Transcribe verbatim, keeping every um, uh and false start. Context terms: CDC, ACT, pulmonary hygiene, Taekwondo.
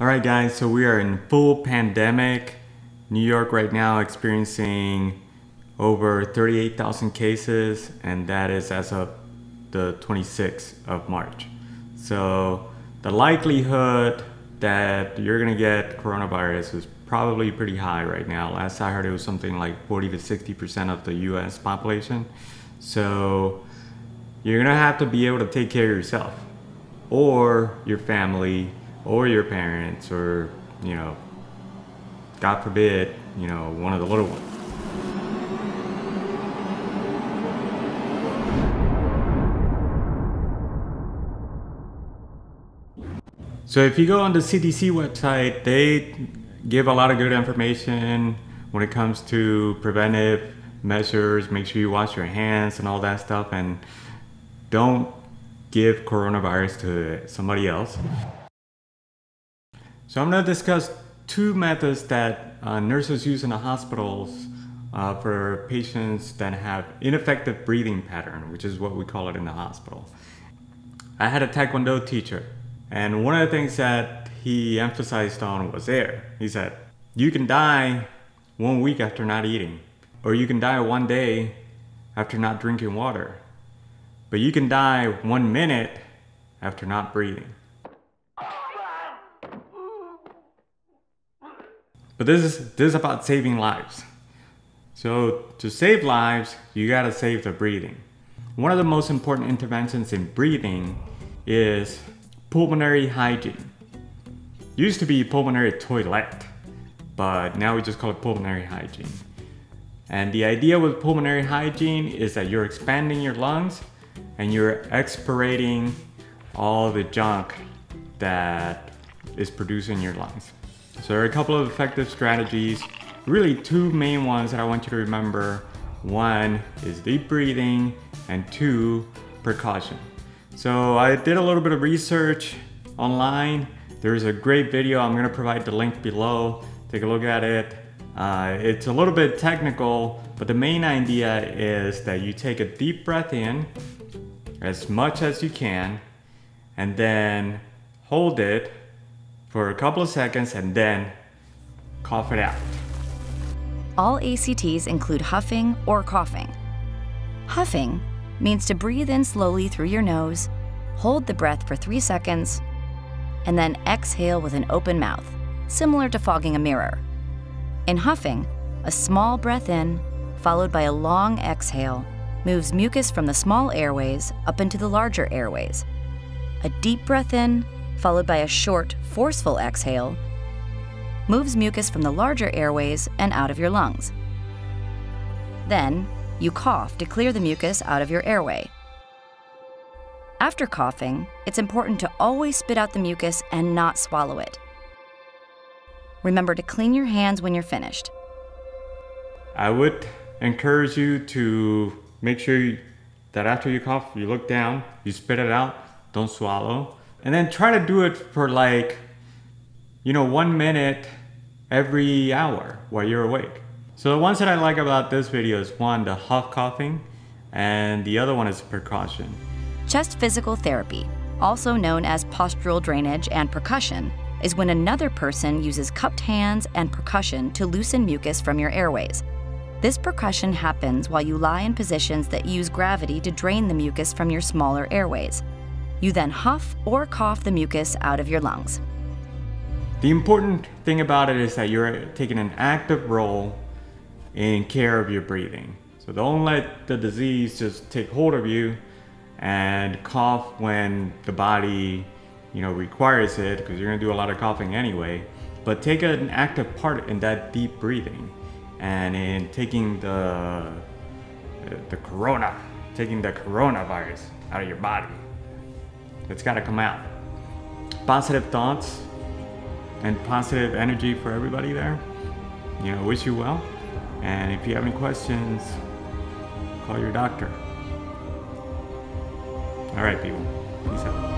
All right, guys, so we are in full pandemic. New York right now experiencing over thirty-eight thousand cases, and that is as of the twenty-sixth of March. So the likelihood that you're gonna get coronavirus is probably pretty high right now. Last I heard it was something like forty to sixty percent of the U S population. So you're gonna have to be able to take care of yourself or your family or your parents, or, you know, God forbid, you know, one of the little ones. So if you go on the C D C website, they give a lot of good information when it comes to preventive measures. Make sure you wash your hands and all that stuff, and don't give coronavirus to somebody else. So I'm going to discuss two methods that uh, nurses use in the hospitals uh, for patients that have ineffective breathing pattern, which is what we call it in the hospital. I had a Taekwondo teacher, and one of the things that he emphasized on was air. He said, you can die one week after not eating, or you can die one day after not drinking water, but you can die one minute after not breathing. But this is, this is about saving lives. So to save lives, you gotta save the breathing. One of the most important interventions in breathing is pulmonary hygiene. Used to be pulmonary toilet, but now we just call it pulmonary hygiene. And the idea with pulmonary hygiene is that you're expanding your lungs and you're expirating all the junk that is produced in your lungs. So there are a couple of effective strategies, really two main ones that I want you to remember. One is deep breathing, and two, precaution. So I did a little bit of research online. There's a great video, I'm gonna provide the link below. Take a look at it. Uh, it's a little bit technical, but the main idea is that you take a deep breath in as much as you can, and then hold it for a couple of seconds and then cough it out. All A C Ts include huffing or coughing. Huffing means to breathe in slowly through your nose, hold the breath for three seconds, and then exhale with an open mouth, similar to fogging a mirror. In huffing, a small breath in, followed by a long exhale, moves mucus from the small airways up into the larger airways. A deep breath in, followed by a short, forceful exhale, moves mucus from the larger airways and out of your lungs. Then, you cough to clear the mucus out of your airway. After coughing, it's important to always spit out the mucus and not swallow it. Remember to clean your hands when you're finished. I would encourage you to make sure you, that after you cough, you look down, you spit it out, don't swallow. And then try to do it for, like, you know, one minute every hour while you're awake. So the ones that I like about this video is one, the huff coughing, and the other one is percussion. Chest physical therapy, also known as postural drainage and percussion, is when another person uses cupped hands and percussion to loosen mucus from your airways. This percussion happens while you lie in positions that use gravity to drain the mucus from your smaller airways. You then huff or cough the mucus out of your lungs. The important thing about it is that you're taking an active role in care of your breathing. So don't let the disease just take hold of you and cough when the body, you know, requires it, because you're gonna do a lot of coughing anyway. But take an active part in that deep breathing and in taking the, the corona, taking the coronavirus out of your body. It's gotta come out. Positive thoughts and positive energy for everybody there. You know, wish you well. And if you have any questions, call your doctor. All right, people, peace out.